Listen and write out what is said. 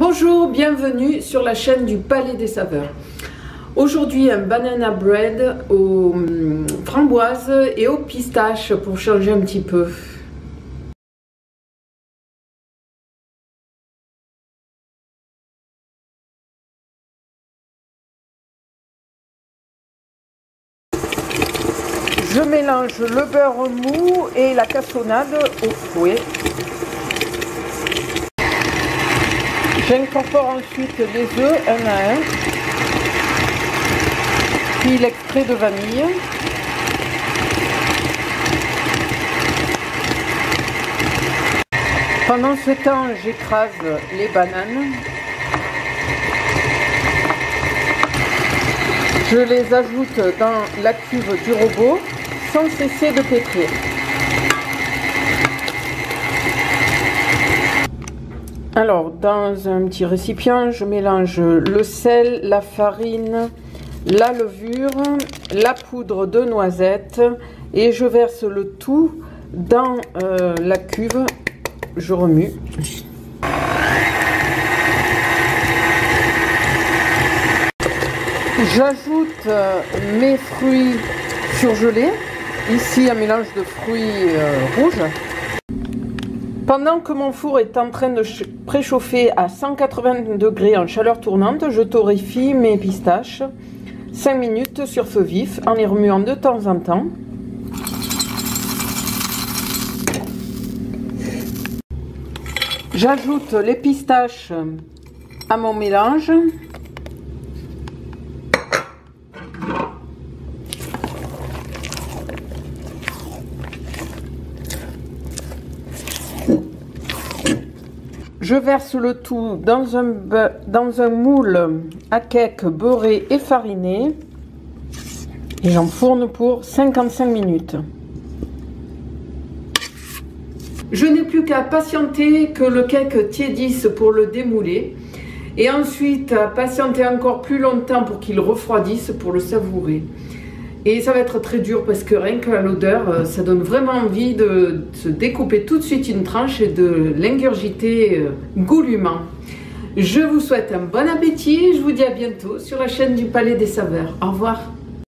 Bonjour, bienvenue sur la chaîne du Palais des Saveurs. Aujourd'hui, un banana bread aux framboises et aux pistaches pour changer un petit peu. Je mélange le beurre mou et la cassonade au fouet. J'incorpore ensuite les œufs un à un, puis l'extrait de vanille. Pendant ce temps, j'écrase les bananes. Je les ajoute dans la cuve du robot sans cesser de pétrir. Alors, dans un petit récipient, je mélange le sel, la farine, la levure, la poudre de noisette et je verse le tout dans la cuve. Je remue. J'ajoute mes fruits surgelés. Ici, un mélange de fruits rouges. Pendant que mon four est en train de préchauffer à 180 degrés en chaleur tournante, je torréfie mes pistaches 5 minutes sur feu vif en les remuant de temps en temps. J'ajoute les pistaches à mon mélange. Je verse le tout dans un moule à cake beurré et fariné et j'enfourne pour 55 minutes. Je n'ai plus qu'à patienter que le cake tiédisse pour le démouler et ensuite à patienter encore plus longtemps pour qu'il refroidisse pour le savourer. Et ça va être très dur parce que rien que l'odeur, ça donne vraiment envie de se découper tout de suite une tranche et de l'ingurgiter goulûment. Je vous souhaite un bon appétit et je vous dis à bientôt sur la chaîne du Palais des Saveurs. Au revoir.